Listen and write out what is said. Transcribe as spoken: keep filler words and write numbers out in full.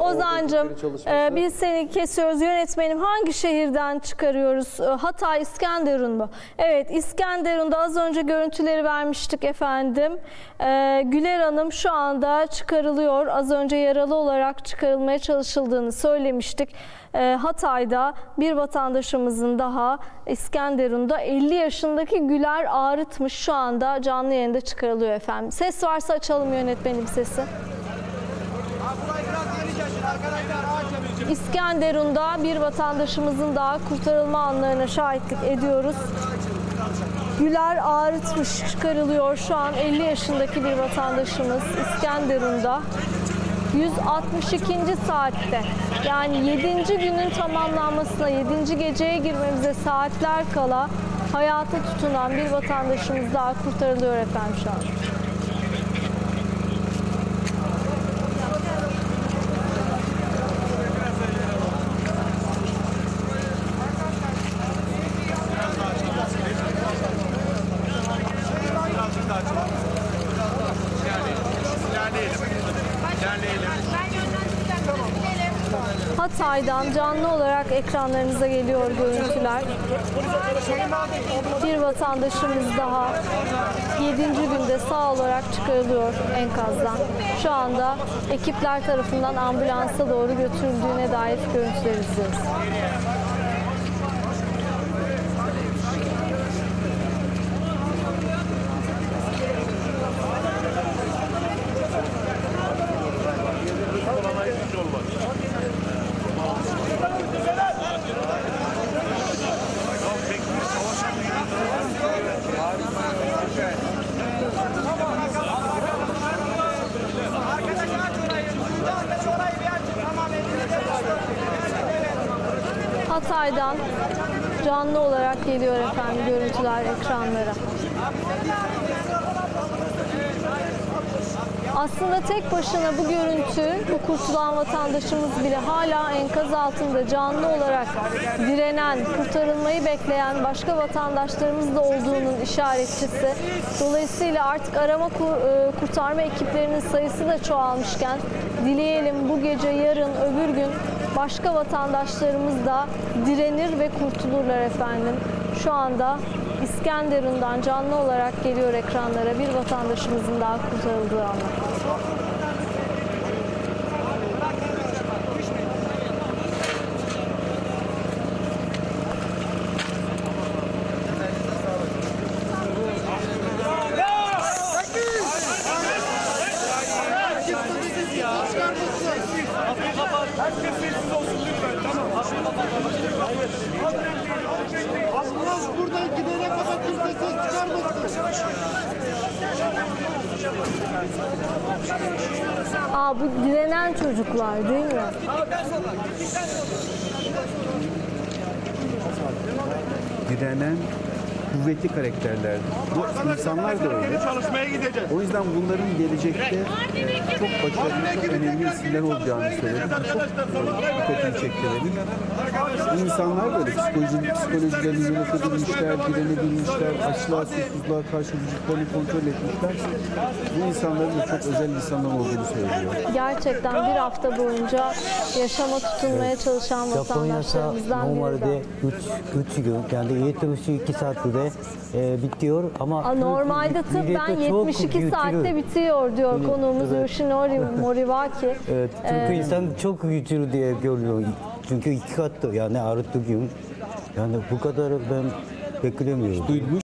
Ozancığım, e, biz seni kesiyoruz yönetmenim. Hangi şehirden çıkarıyoruz? Hatay, İskenderun mu? Evet, İskenderun'da az önce görüntüleri vermiştik efendim. E, Güler Hanım şu anda çıkarılıyor. Az önce yaralı olarak çıkarılmaya çalışıldığını söylemiştik. E, Hatay'da bir vatandaşımızın daha, İskenderun'da elli yaşındaki Güler Ağıtmış şu anda canlı yayında çıkarılıyor efendim. Ses varsa açalım yönetmenim sesi. İskenderun'da bir vatandaşımızın daha kurtarılma anlarına şahitlik ediyoruz. Güler Ağıtmış çıkarılıyor şu an, elli yaşındaki bir vatandaşımız İskenderun'da. yüz altmış ikinci saatte, yani yedinci günün tamamlanmasına, yedinci geceye girmemize saatler kala hayata tutunan bir vatandaşımız daha kurtarılıyor efendim şu an. Hatay'dan canlı olarak ekranlarınıza geliyor görüntüler. Bir vatandaşımız daha yedinci günde sağ olarak çıkarılıyor enkazdan. Şu anda ekipler tarafından ambulansa doğru götürüldüğüne dair görüntüler izliyoruz. Hatay'dan canlı olarak geliyor efendim görüntüler ekranlara. Aslında tek başına bu görüntü, bu kurtulan vatandaşımız bile hala enkaz altında canlı olarak direnen, kurtarılmayı bekleyen başka vatandaşlarımız da olduğunun işaretçisi. Dolayısıyla artık arama kurtarma ekiplerinin sayısı da çoğalmışken dileyelim bu gece, yarın, öbür gün başka vatandaşlarımız da direnir ve kurtulurlar efendim. Şu anda İskenderun'dan canlı olarak geliyor ekranlara bir vatandaşımızın daha kurtarıldığı anlar. Aa, bu direnen çocuklar değil mi? Direnen kuvvetli karakterler. Bu insanlar da öyle. O yüzden bunların gelecekte çok başarılı, çok önemli isimler olacağını söyledim. Çok dikkatini çekti benim. Bu insanlar böyle psikoloji, psikolojilerini yönetebilmişler, direnebilmişler, açlığa, susuzluğa karşı vücutlarını kontrol etmişler. Bu insanların da çok özel insanlar olduğunu söylüyor. Gerçekten bir hafta boyunca yaşama tutunmaya evet. çalışan vatandaşlarımızdan biri de. üç, üç, yani yetmiş iki saatte de e, bitiyor ama... A, normalde tıbben yetmiş iki saatte bitiyor diyor evet. konuğumuz evet. Yoshinori Moriwaki. Evet, çünkü ee, insan çok güçlü diye görüyor. Çünkü iki kattı yani artık yani bu kadar ben beklemiyorum.